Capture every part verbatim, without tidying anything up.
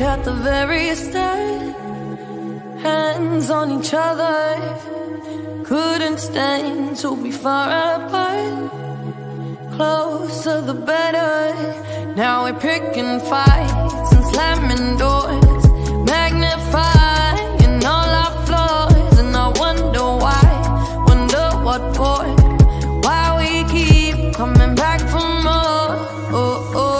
right at the very start, hands on each other, couldn't stand to be far apart. Closer the better. Now we're picking fights and slamming doors, magnifying all our flaws, and I wonder why, wonder what for, why we keep coming back for more. Oh, oh.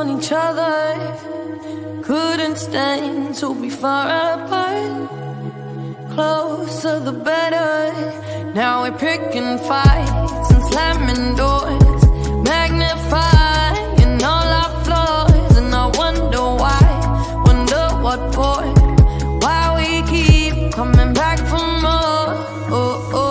on each other. Couldn't stand to be far apart. Closer the better. Now we're picking fights and slamming doors, magnifying all our flaws. And I wonder why, wonder what for, why we keep coming back for more. Oh, oh.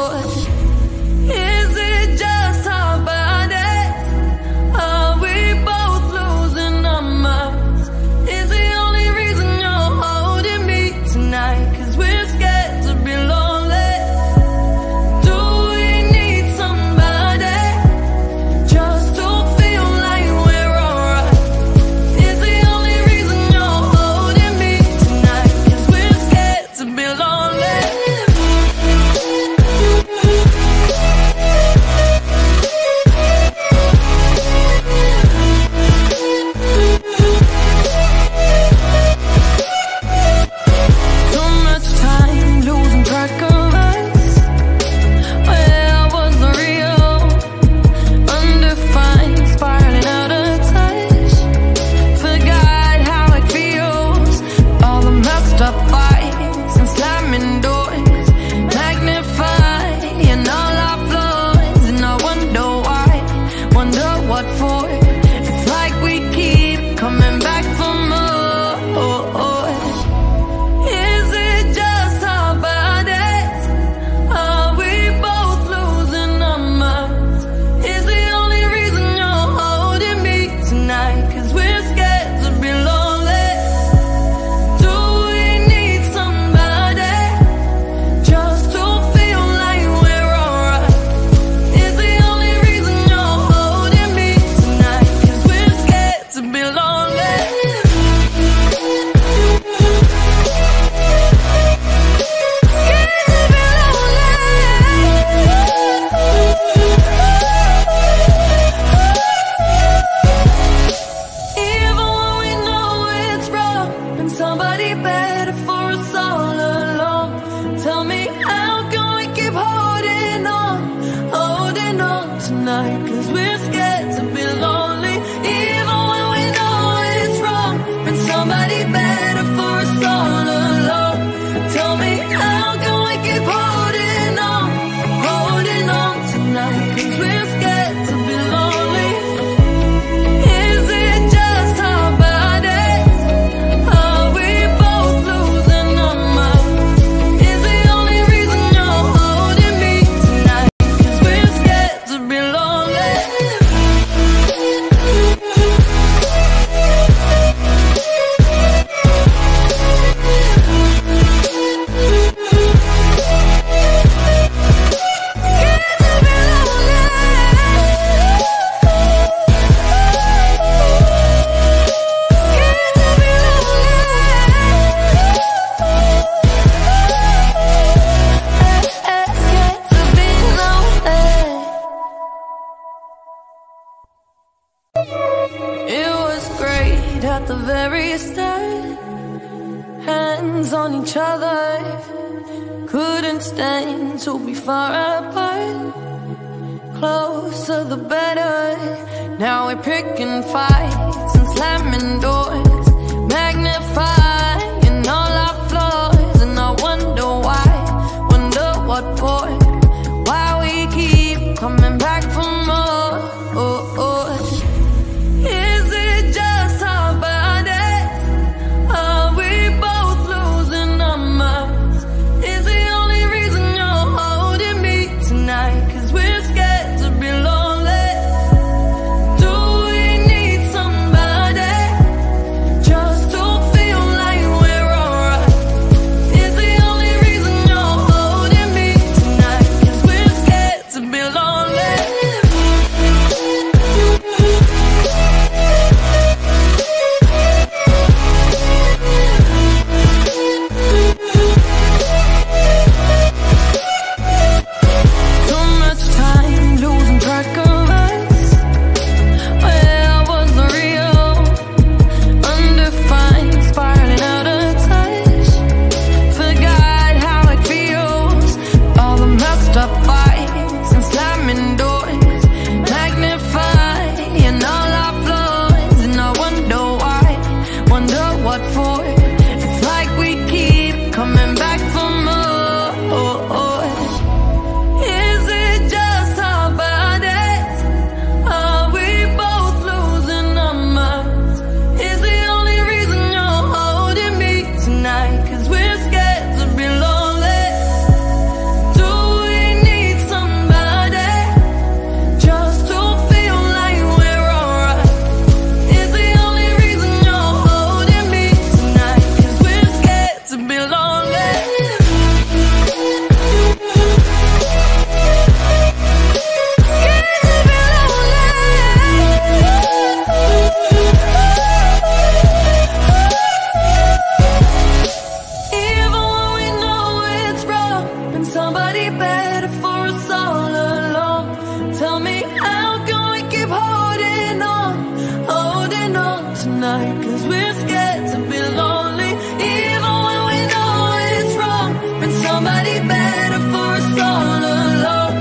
tonight, cause we're scared to be lonely, even when we know it's wrong. Been somebody better for us all alone.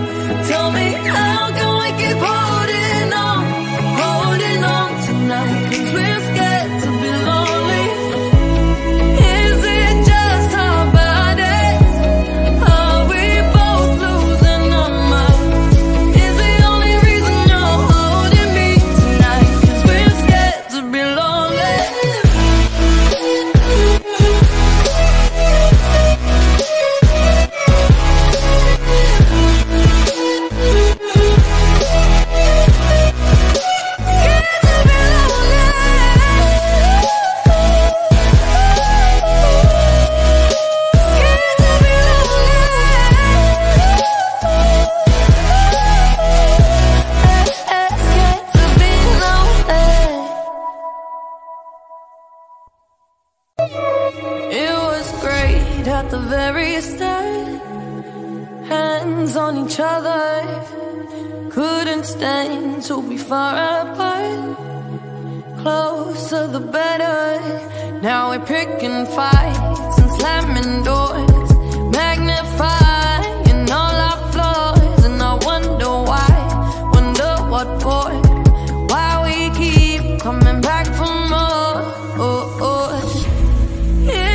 Tell me, how can we keep holding on, holding on tonight, cause we're scared to be lonely. Is it just our bodies? Are we both losing our minds? Is the only reason you're holding me tonight, cause we're scared to be lonely. At the very start, hands on each other, couldn't stand to be far apart. Closer the better. Now we're picking fights and slamming doors, magnifying all our flaws, and I wonder why, wonder what for, why we keep coming back for more. Oh, oh. Feel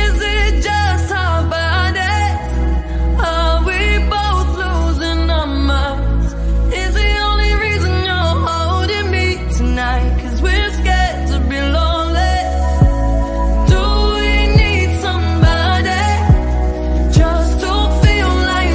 like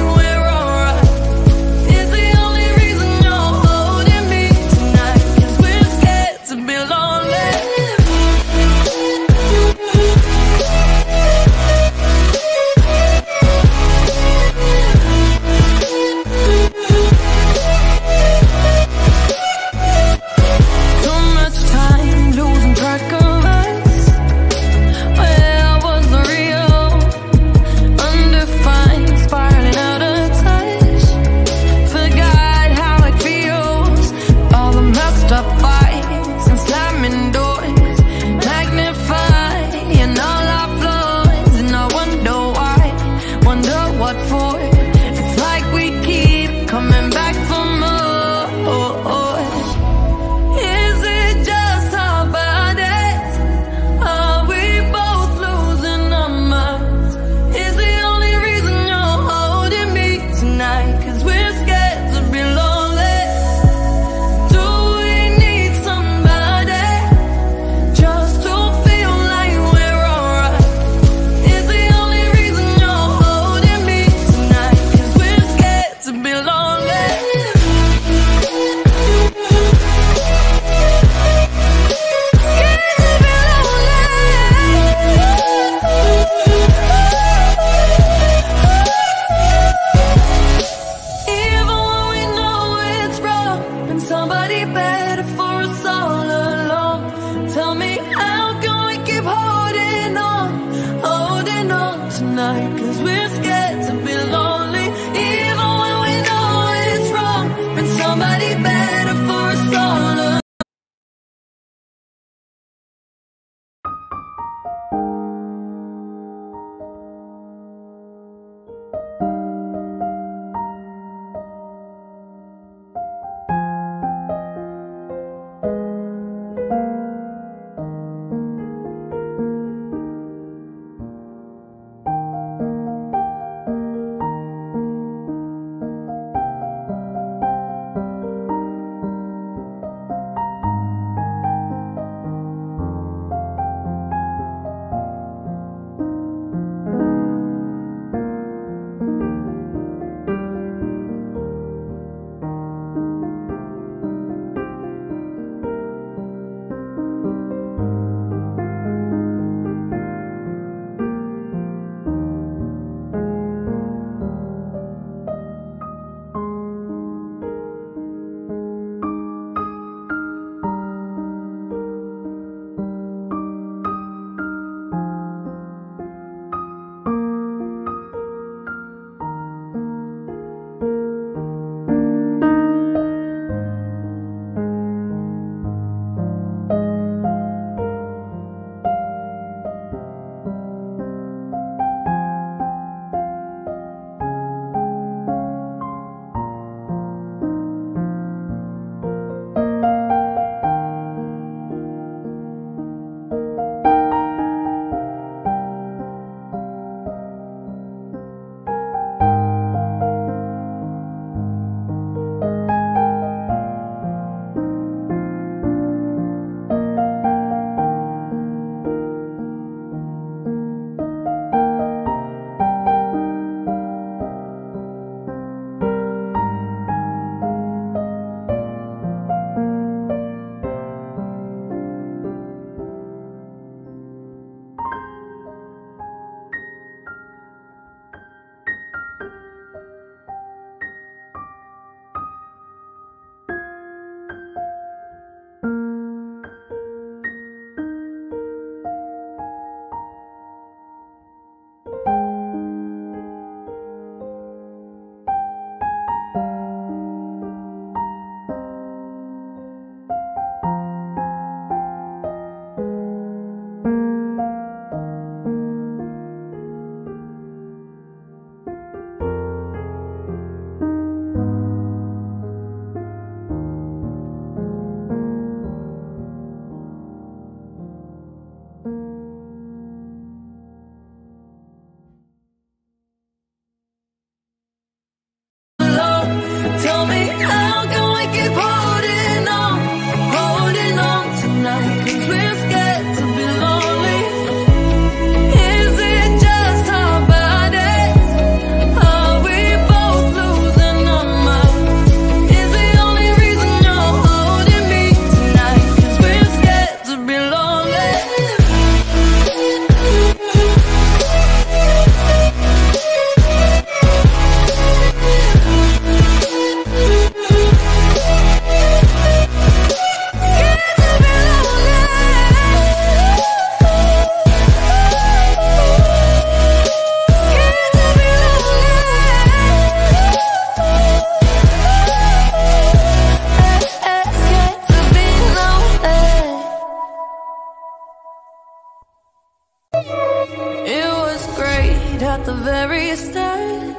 It was great at the very start,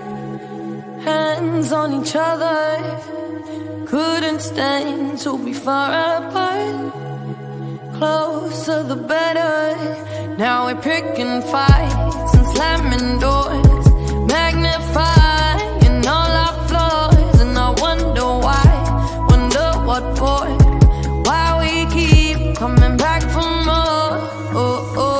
hands on each other, couldn't stand to be far apart. Closer the better. Now we're picking fights and slamming doors, magnifying all our flaws, and I wonder why, wonder what for, why we keep coming back for more. Oh, oh.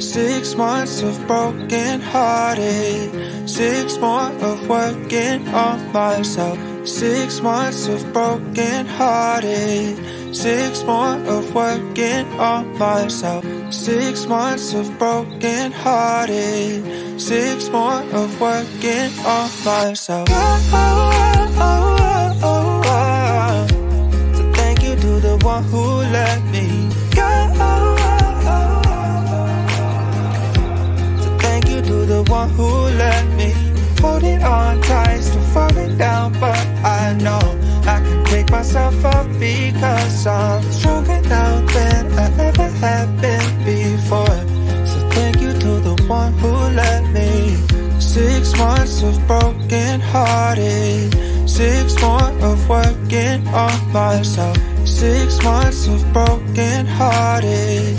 Six months of broken hearted, six more of working on myself. Six months of broken hearted, six more of working on myself. Six months of broken hearted, six more of working on myself. Oh, oh, oh, oh, oh, oh. So thank you to the one who let me go. Oh, to the one who let me hold it on tight, still falling down, but I know I can pick myself up because I'm stronger now than I ever have been before. So thank you to the one who let me. Six months of broken hearted, six more of working on myself. Six months of broken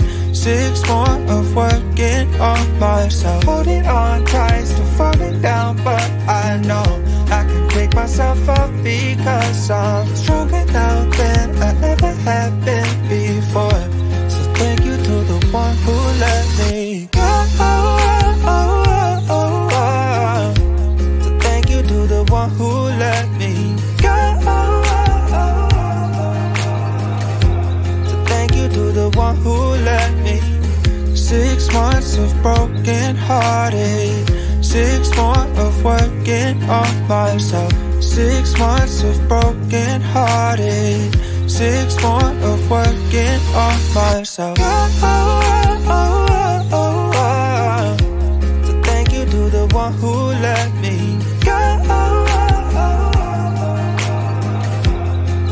hearted, six more of working on myself. Holding on tight, still falling down, but I know I can pick myself up because I'm stronger now than I ever have been before. So thank you to the one who let me go. Oh, oh, oh, oh, oh, oh. So thank you to the one who let me go. Oh, oh, oh, oh, oh. So thank you to the one who let me. Six months of broken hearted, six more of working on myself. Six months of broken hearted, six more of working on myself. Oh, oh, oh, oh, oh, oh. So thank you to the one who let me go. Oh, oh, oh, oh, oh.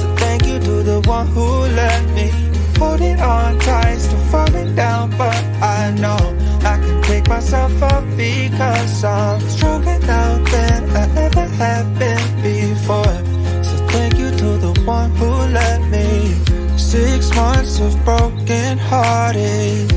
So thank you to the one who let me. Holding on tight, still falling down, but I know I can pick myself up because I'm stronger now than I ever have been before. So thank you to the one who let me. Six months of broken hearted,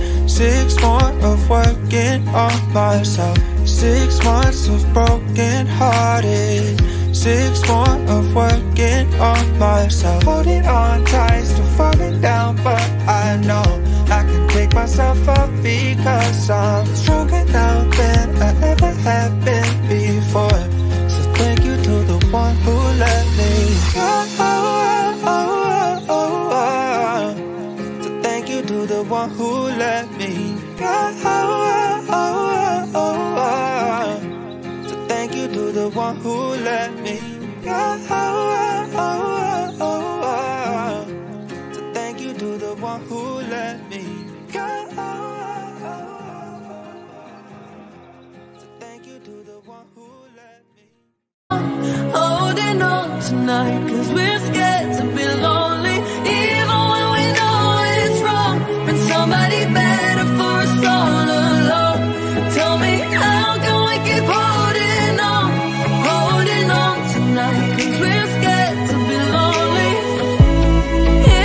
Six more of working on myself, six months of broken hearted, six more of working on myself. Holding on tight, still falling down, but I know I can pick myself up because I'm stronger now than I ever have been before. So thank you to the one who let me go. To the one who let me go. Oh, oh, oh, oh. So thank you to the one who let me go. Oh, oh, oh, oh. So thank you to the one who let me go. Oh, oh, oh, oh. So thank you to the one who let me go. Holding on tonight, 'cause we're scared to be lonely, even when we know it's wrong. Somebody better for us all alone. Tell me how can we keep holding on, holding on tonight, 'cause we're scared to be lonely.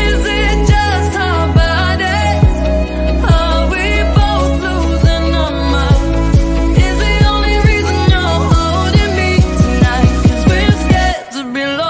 Is it just our bodies? Are we both losing our minds? Is the only reason you're holding me tonight, 'cause we're scared to be lonely.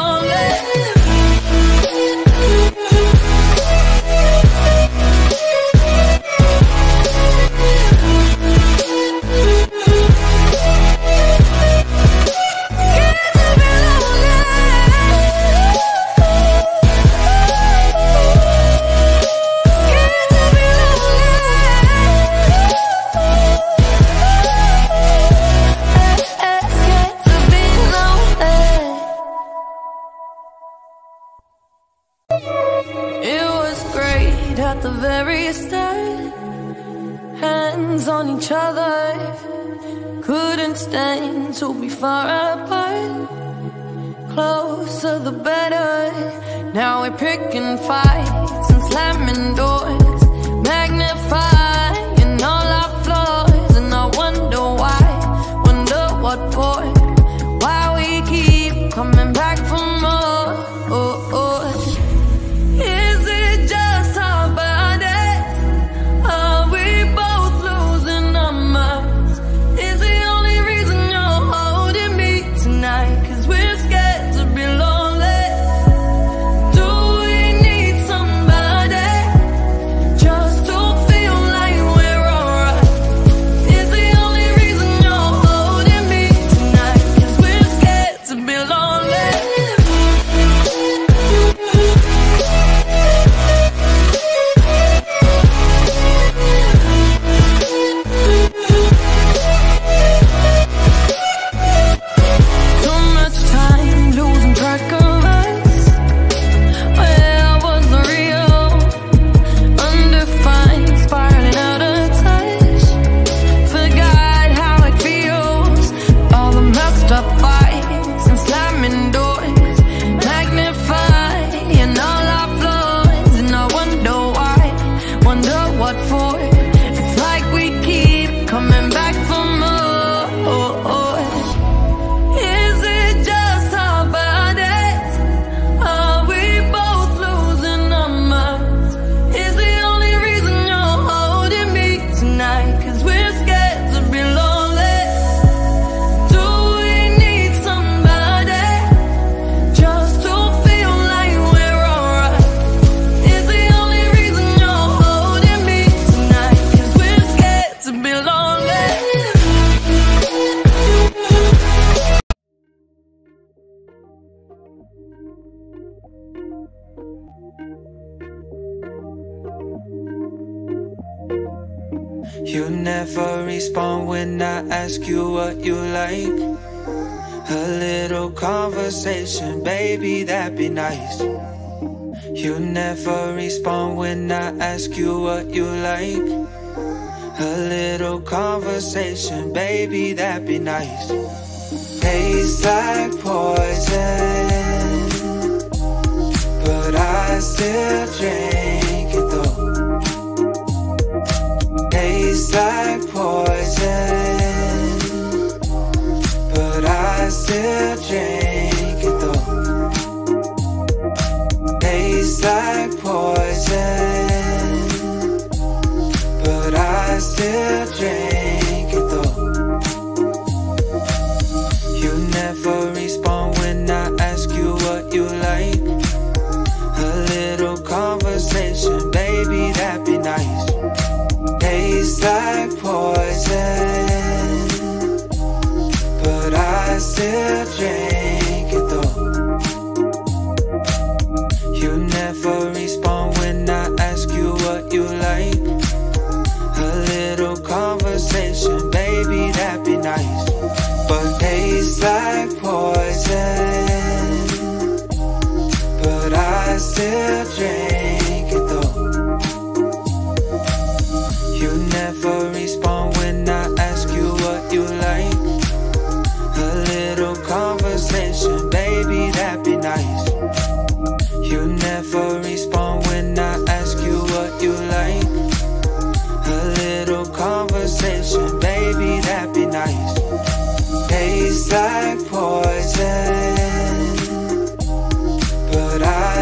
Picking fights and slamming doors, magnifying all our flaws, and I wonder why, wonder what for, why we keep coming back for more. Oh, oh. Is it just our bodies? Are we both losing our minds? Is the only reason you're holding me tonight, 'cause we're scared to be lonely. You never respond when I ask you what you like. A little conversation, baby, that'd be nice. You never respond when I ask you what you like. A little conversation, baby, that'd be nice. Tastes like poison, but I still drink it though. Tastes like poison, but I still drink it though. Tastes like poison, but I drink it though. You never respond when I ask you what you like. A little conversation, baby, that'd be nice. Tastes like poison, but I still drink it though. You never respond when I ask you what you like. A little conversation, baby, that'd be nice. But tastes like poison, but I still drink it though. You never respond when I ask you what you like. A little conversation, baby, that'd be nice. You never respond when I ask you what you like. A little conversation, baby, that'd be nice. Tastes like poison, but I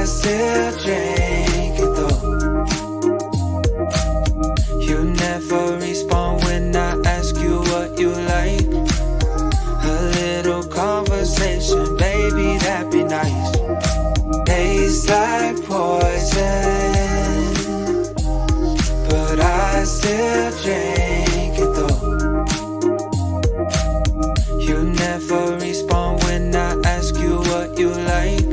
still drink it though. You never respond when I ask you what you like. A little conversation, baby, that'd be nice. Tastes like poison, but I still drink it though. You never respond when I ask you what you like.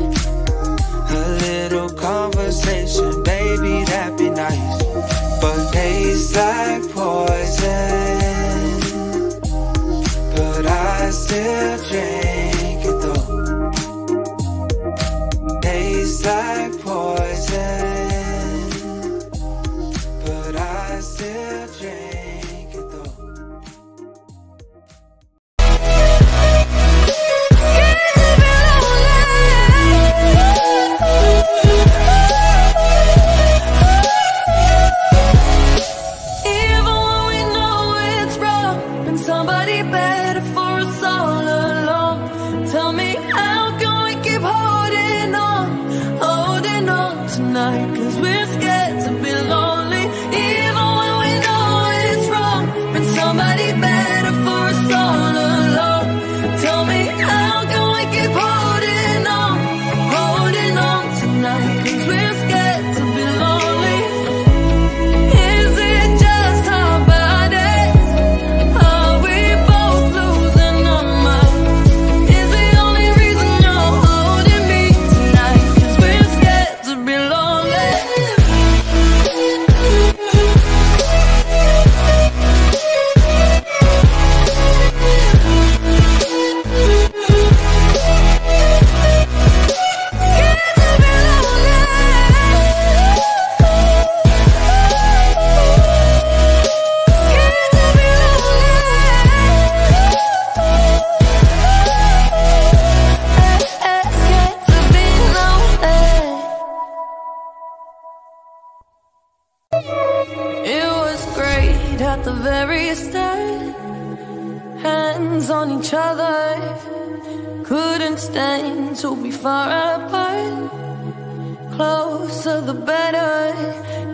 A little conversation, baby, that'd be nice. But tastes like poison, but I still drink it though. Tastes like poison, I still drink it though.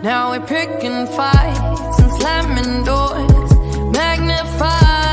Now we're picking fights and slamming doors, magnified.